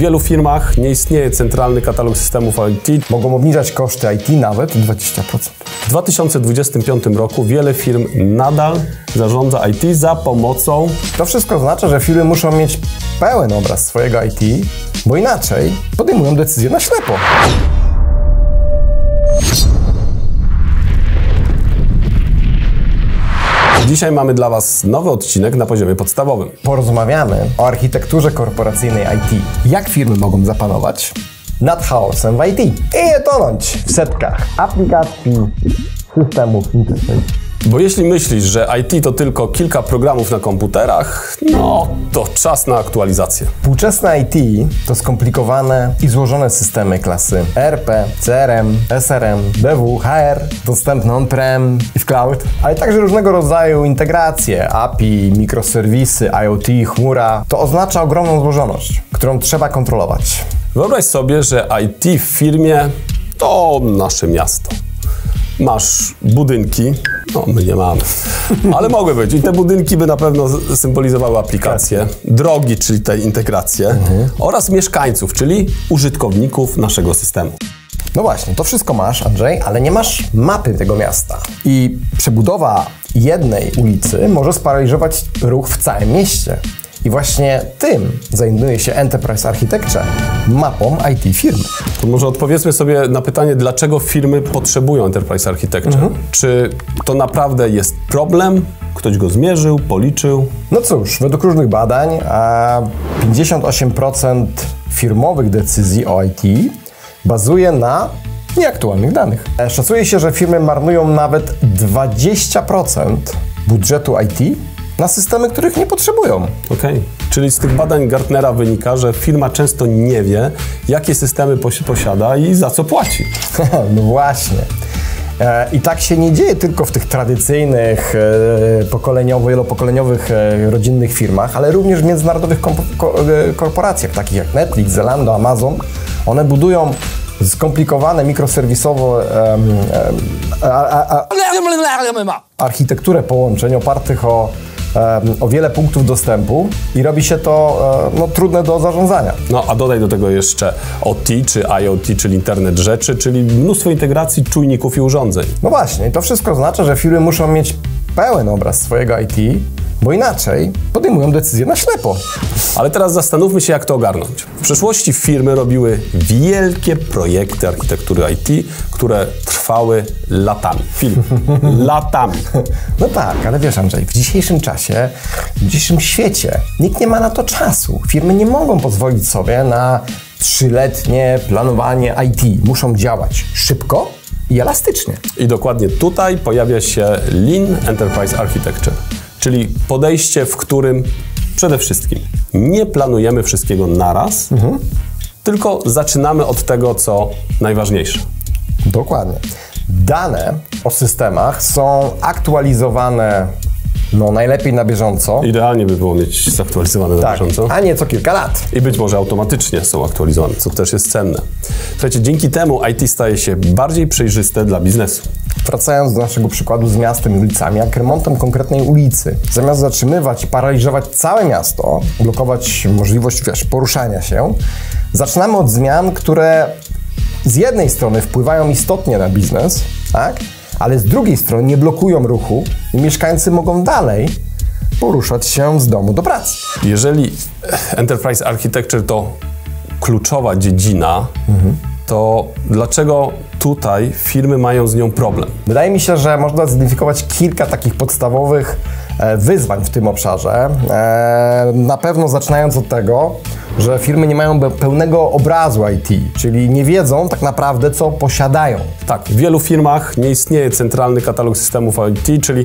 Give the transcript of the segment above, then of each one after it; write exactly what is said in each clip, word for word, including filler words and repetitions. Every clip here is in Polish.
W wielu firmach nie istnieje centralny katalog systemów I T. Mogą obniżać koszty I T nawet dwadzieścia procent. W dwa tysiące dwudziestym piątym roku wiele firm nadal zarządza I T za pomocą... To wszystko oznacza, że firmy muszą mieć pełen obraz swojego I T, bo inaczej podejmują decyzje na ślepo. Dzisiaj mamy dla Was nowy odcinek na poziomie podstawowym. Porozmawiamy o architekturze korporacyjnej I T. Jak firmy mogą zapanować nad chaosem w I T i nie tonąć w setkach aplikacji, systemów interfejsów. Bo jeśli myślisz, że I T to tylko kilka programów na komputerach, no to czas na aktualizację. Współczesne I T to skomplikowane i złożone systemy klasy E R P, C R M, S R M, B W, H R, dostępne on-prem i w cloud, ale także różnego rodzaju integracje, A P I, mikroserwisy, IoT, chmura. To oznacza ogromną złożoność, którą trzeba kontrolować. Wyobraź sobie, że I T w firmie to nasze miasto. Masz budynki, no my nie mamy, ale mogły być i te budynki by na pewno symbolizowały aplikacje, drogi, czyli te integracje mhm. oraz mieszkańców, czyli użytkowników naszego systemu. No właśnie, to wszystko masz, Andrzej, ale nie masz mapy tego miasta i przebudowa jednej ulicy może sparaliżować ruch w całym mieście. I właśnie tym zajmuje się Enterprise Architecture, mapą I T firmy. To może odpowiedzmy sobie na pytanie, dlaczego firmy potrzebują Enterprise Architecture? Mhm. Czy to naprawdę jest problem? Ktoś go zmierzył, policzył? No cóż, według różnych badań a pięćdziesiąt osiem procent firmowych decyzji o I T bazuje na nieaktualnych danych. Szacuje się, że firmy marnują nawet dwadzieścia procent budżetu I T na systemy, których nie potrzebują. Okej. Czyli z tych badań Gartnera wynika, że firma często nie wie, jakie systemy posiada i za co płaci. No właśnie. I tak się nie dzieje tylko w tych tradycyjnych, pokoleniowych, wielopokoleniowych, rodzinnych firmach, ale również w międzynarodowych korporacjach, takich jak Netflix, Zalando, Amazon. One budują skomplikowane mikroserwisowo um, um, architekturę połączeń opartych o o wiele punktów dostępu i robi się to no, trudne do zarządzania. No a dodaj do tego jeszcze O T, czy I O T, czyli internet rzeczy, czyli mnóstwo integracji, czujników i urządzeń. No właśnie, i to wszystko oznacza, że firmy muszą mieć pełen obraz swojego I T, bo inaczej podejmują decyzje na ślepo. Ale teraz zastanówmy się, jak to ogarnąć. W przeszłości firmy robiły wielkie projekty architektury I T, które trwały latami. Film. Latami. No tak, ale wiesz, Andrzej, w dzisiejszym czasie, w dzisiejszym świecie nikt nie ma na to czasu. Firmy nie mogą pozwolić sobie na trzyletnie planowanie I T. Muszą działać szybko i elastycznie. I dokładnie tutaj pojawia się Lean Enterprise Architecture. Czyli podejście, w którym przede wszystkim nie planujemy wszystkiego naraz, mhm. tylko zaczynamy od tego, co najważniejsze. Dokładnie. Dane o systemach są aktualizowane no najlepiej na bieżąco. Idealnie by było mieć zaktualizowane na tak, bieżąco. A nie co kilka lat. I być może automatycznie są aktualizowane, co też jest cenne. Słuchajcie, dzięki temu I T staje się bardziej przejrzyste dla biznesu. Wracając do naszego przykładu z miastem i ulicami, jak remontem konkretnej ulicy. Zamiast zatrzymywać i paraliżować całe miasto, blokować możliwość wiesz, poruszania się, zaczynamy od zmian, które z jednej strony wpływają istotnie na biznes, tak? Ale z drugiej strony nie blokują ruchu i mieszkańcy mogą dalej poruszać się z domu do pracy. Jeżeli Enterprise Architecture to kluczowa dziedzina, mhm. to dlaczego tutaj firmy mają z nią problem? Wydaje mi się, że można zidentyfikować kilka takich podstawowych wyzwań w tym obszarze. Na pewno zaczynając od tego, że firmy nie mają pełnego obrazu I T, czyli nie wiedzą tak naprawdę, co posiadają. Tak, w wielu firmach nie istnieje centralny katalog systemów I T, czyli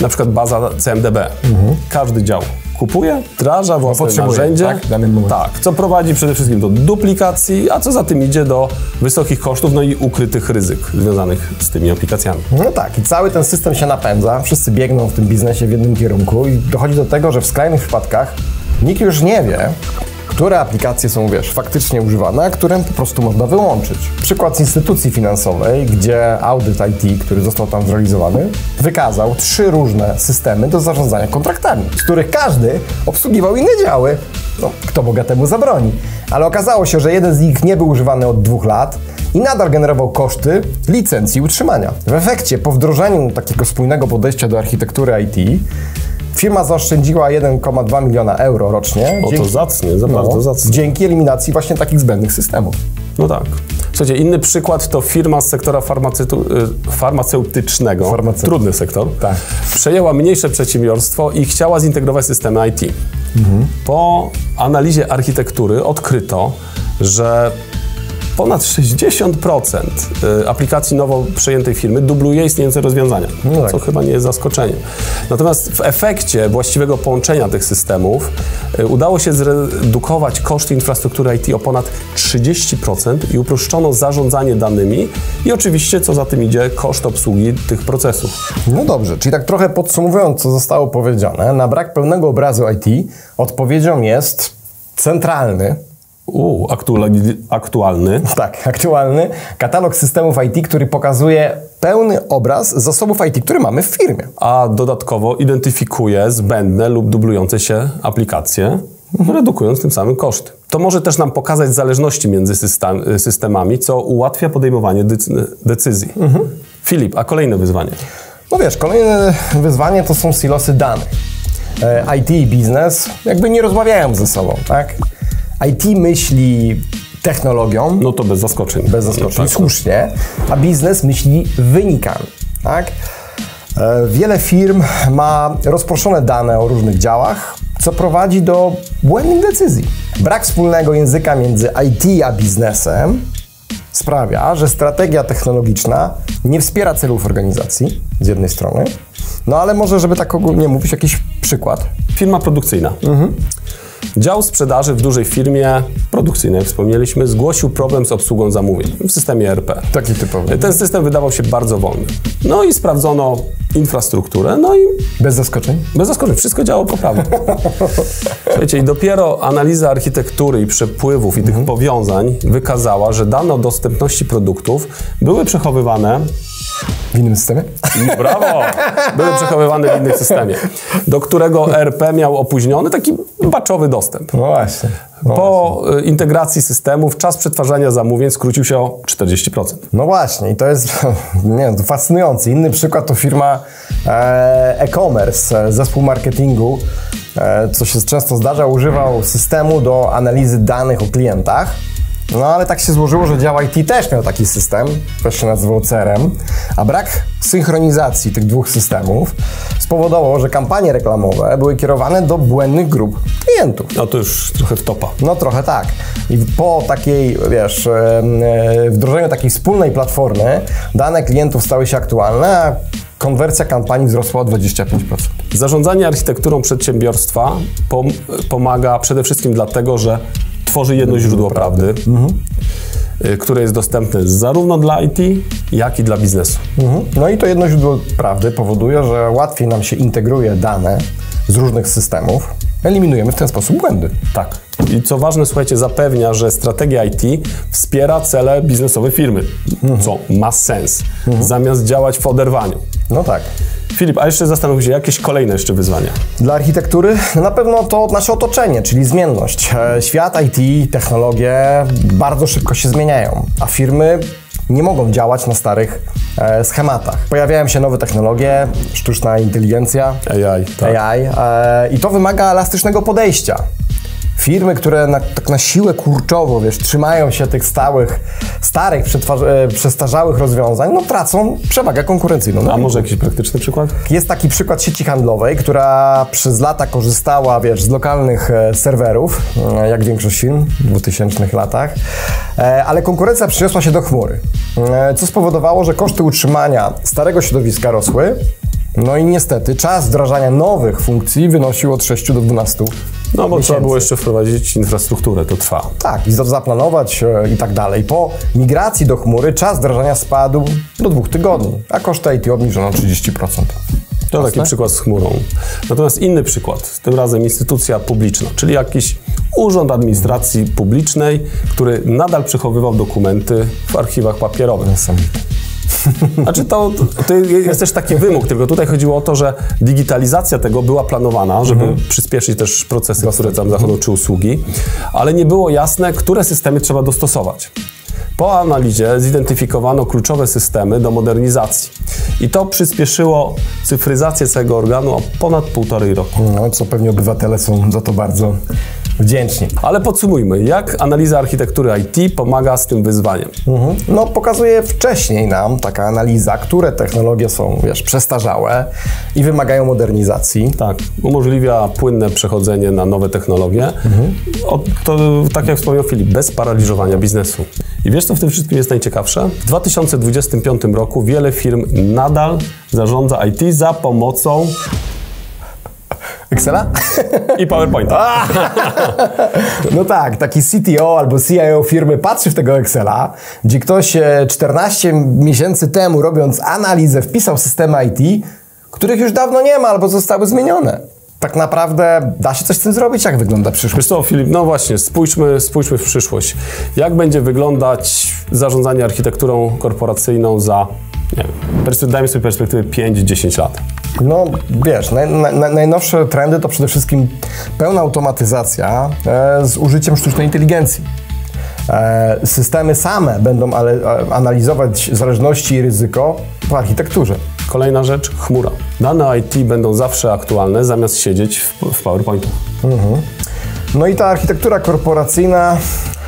na przykład baza C M D B. Mhm. Każdy dział kupuje, wdraża własne no narzędzie, tak? tak, co prowadzi przede wszystkim do duplikacji, a co za tym idzie do wysokich kosztów, no i ukrytych ryzyk związanych z tymi aplikacjami. No tak, i cały ten system się napędza, wszyscy biegną w tym biznesie w jednym kierunku i dochodzi do tego, że w skrajnych przypadkach nikt już nie wie, które aplikacje są, wiesz, faktycznie używane, a które po prostu można wyłączyć. Przykład z instytucji finansowej, gdzie audyt I T, który został tam zrealizowany, wykazał trzy różne systemy do zarządzania kontraktami, z których każdy obsługiwał inne działy. No, kto Boga temu zabroni. Ale okazało się, że jeden z nich nie był używany od dwóch lat i nadal generował koszty licencji i utrzymania. W efekcie, po wdrożeniu takiego spójnego podejścia do architektury I T, firma zaoszczędziła jeden przecinek dwa miliona euro rocznie. O, to zacnie, za bardzo zacnie. Dzięki eliminacji właśnie takich zbędnych systemów. No tak. Słuchajcie, inny przykład to firma z sektora farmaceutycznego, Farmaceut. trudny sektor, tak. Przejęła mniejsze przedsiębiorstwo i chciała zintegrować systemy I T. Mhm. Po analizie architektury odkryto, że ponad sześćdziesiąt procent aplikacji nowo przejętej firmy dubluje istniejące rozwiązania, no tak. Co chyba nie jest zaskoczeniem. Natomiast w efekcie właściwego połączenia tych systemów udało się zredukować koszty infrastruktury I T o ponad trzydzieści procent i uproszczono zarządzanie danymi i oczywiście, co za tym idzie, koszt obsługi tych procesów. No dobrze, czyli tak trochę podsumowując, co zostało powiedziane, na brak pełnego obrazu I T odpowiedzią jest centralny, U, aktualny, aktualny. Tak, aktualny katalog systemów I T, który pokazuje pełny obraz zasobów I T, które mamy w firmie. A dodatkowo identyfikuje zbędne lub dublujące się aplikacje, mhm. redukując tym samym koszty. To może też nam pokazać zależności między systemami, co ułatwia podejmowanie decyzji. Mhm. Filip, a kolejne wyzwanie? No wiesz, kolejne wyzwanie to są silosy danych. I T i biznes jakby nie rozmawiają ze sobą, tak? I T myśli technologią. No to bez zaskoczeń. Bez zaskoczeń, tak. Słusznie. A biznes myśli wynikami, tak? Wiele firm ma rozproszone dane o różnych działach, co prowadzi do błędnych decyzji. Brak wspólnego języka między I T a biznesem sprawia, że strategia technologiczna nie wspiera celów organizacji z jednej strony, no ale może, żeby tak ogólnie mówić, jakiś przykład. Firma produkcyjna. Mhm. Dział sprzedaży w dużej firmie produkcyjnej, jak wspomnieliśmy, zgłosił problem z obsługą zamówień w systemie E R P. Taki typowy. Ten system wydawał się bardzo wolny. No i sprawdzono infrastrukturę, no i... Bez zaskoczeń? Bez zaskoczeń. Wszystko działało poprawnie. Słuchajcie, i dopiero analiza architektury i przepływów i mhm. tych powiązań wykazała, że dane o dostępności produktów były przechowywane... W innym systemie? Brawo! Były przechowywane w innym systemie, do którego E R P miał opóźniony taki batchowy dostęp. No właśnie. No po właśnie. integracji systemów czas przetwarzania zamówień skrócił się o czterdzieści procent. No właśnie i to jest nie wiem, fascynujące. Inny przykład to firma e-commerce, zespół marketingu, co się często zdarza, używał systemu do analizy danych o klientach. No ale tak się złożyło, że dział I T też miał taki system, też się nazywał C R M, a brak synchronizacji tych dwóch systemów spowodowało, że kampanie reklamowe były kierowane do błędnych grup klientów. No to już trochę wtopa. No trochę tak. I po takiej, wiesz, wdrożeniu takiej wspólnej platformy dane klientów stały się aktualne, a konwersja kampanii wzrosła o dwadzieścia pięć procent. Zarządzanie architekturą przedsiębiorstwa pom- pomaga przede wszystkim dlatego, że tworzy jedno źródło prawdy, mhm. które jest dostępne zarówno dla I T, jak i dla biznesu. Mhm. No i to jedno źródło prawdy powoduje, że łatwiej nam się integruje dane z różnych systemów. Eliminujemy w ten sposób błędy. Tak. I co ważne, słuchajcie, zapewnia, że strategia I T wspiera cele biznesowe firmy, mhm. co ma sens, mhm. zamiast działać w oderwaniu. No tak. Filip, a jeszcze zastanów się, jakieś kolejne jeszcze wyzwania? Dla architektury na pewno to nasze otoczenie, czyli zmienność. Świat I T, technologie bardzo szybko się zmieniają, a firmy nie mogą działać na starych schematach. Pojawiają się nowe technologie, sztuczna inteligencja, A I, tak. A I i to wymaga elastycznego podejścia. Firmy, które na, tak na siłę kurczowo, wiesz, trzymają się tych stałych, starych, przestarzałych rozwiązań, no tracą przewagę konkurencyjną. No, a może jakiś praktyczny przykład? Jest taki przykład sieci handlowej, która przez lata korzystała, wiesz, z lokalnych serwerów, jak większość firm w dwutysięcznych latach, ale konkurencja przyniosła się do chmury, co spowodowało, że koszty utrzymania starego środowiska rosły, no i niestety czas wdrażania nowych funkcji wynosił od sześciu do dwunastu. No bo miesięcy. Trzeba było jeszcze wprowadzić infrastrukturę, to trwa. Tak, i zaplanować e, i tak dalej. Po migracji do chmury czas wdrażania spadł do dwóch tygodni, a koszty I T obniżono o trzydzieści procent. To taki przykład z chmurą. Natomiast inny przykład, tym razem instytucja publiczna, czyli jakiś Urząd Administracji Publicznej, który nadal przechowywał dokumenty w archiwach papierowych. Znaczy to, to jest też taki wymóg, tylko tutaj chodziło o to, że digitalizacja tego była planowana, żeby mhm. przyspieszyć też procesy, które tam zachodzą, czy usługi, ale nie było jasne, które systemy trzeba dostosować. Po analizie zidentyfikowano kluczowe systemy do modernizacji i to przyspieszyło cyfryzację całego organu o ponad półtorej roku. No, co pewnie obywatele są za to bardzo wdzięczni. Ale podsumujmy, jak analiza architektury I T pomaga z tym wyzwaniem? Mhm. No, pokazuje wcześniej nam taka analiza, które technologie są, wiesz, przestarzałe i wymagają modernizacji. Tak, umożliwia płynne przechodzenie na nowe technologie. Mhm. O, to, tak jak wspomniał Filip, bez paraliżowania biznesu. I wiesz, co w tym wszystkim jest najciekawsze? W dwa tysiące dwudziestym piątym roku wiele firm nadal zarządza I T za pomocą Excela? I PowerPointa. No tak, taki C T O albo C I O firmy patrzy w tego Excela, gdzie ktoś czternaście miesięcy temu, robiąc analizę, wpisał systemy I T, których już dawno nie ma albo zostały zmienione. Tak naprawdę da się coś z tym zrobić? Jak wygląda przyszłość? Wiesz co, Filip, no właśnie, spójrzmy, spójrzmy w przyszłość. Jak będzie wyglądać zarządzanie architekturą korporacyjną za, nie wiem, dajmy sobie perspektywy pięć do dziesięciu lat? No wiesz, naj, naj, najnowsze trendy to przede wszystkim pełna automatyzacja e, z użyciem sztucznej inteligencji. E, systemy same będą ale, e, analizować zależności i ryzyko po architekturze. Kolejna rzecz, chmura. Dane I T będą zawsze aktualne, zamiast siedzieć w, w PowerPointu. Mhm. No i ta architektura korporacyjna,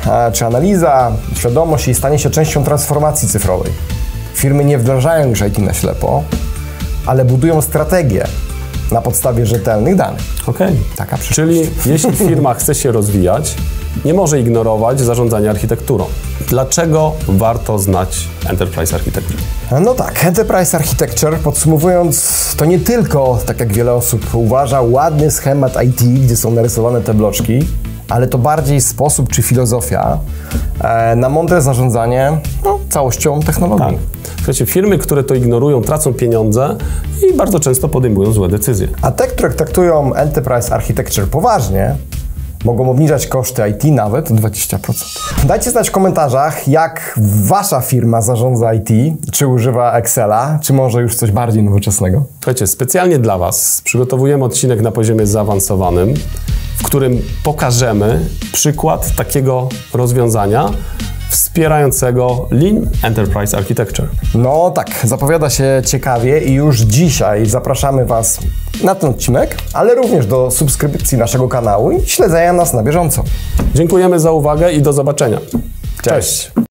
e, czy analiza, świadomość i stanie się częścią transformacji cyfrowej. Firmy nie wdrażają już I T na ślepo, ale budują strategię na podstawie rzetelnych danych. Okej. Okay. Taka przyszłość. Czyli jeśli firma chce się rozwijać, nie może ignorować zarządzania architekturą. Dlaczego warto znać Enterprise Architecture? No tak, Enterprise Architecture, podsumowując, to nie tylko, tak jak wiele osób uważa, ładny schemat I T, gdzie są narysowane te bloczki, ale to bardziej sposób czy filozofia e, na mądre zarządzanie no, całością technologii. Tak. Słuchajcie, firmy, które to ignorują, tracą pieniądze i bardzo często podejmują złe decyzje. A te, które traktują Enterprise Architecture poważnie, mogą obniżać koszty I T nawet o dwadzieścia procent. Dajcie znać w komentarzach, jak wasza firma zarządza I T, czy używa Excela, czy może już coś bardziej nowoczesnego. Słuchajcie, specjalnie dla was przygotowujemy odcinek na poziomie zaawansowanym, w którym pokażemy przykład takiego rozwiązania wspierającego Lean Enterprise Architecture. No tak, zapowiada się ciekawie i już dzisiaj zapraszamy was na ten odcinek, ale również do subskrypcji naszego kanału i śledzenia nas na bieżąco. Dziękujemy za uwagę i do zobaczenia. Cześć! Cześć.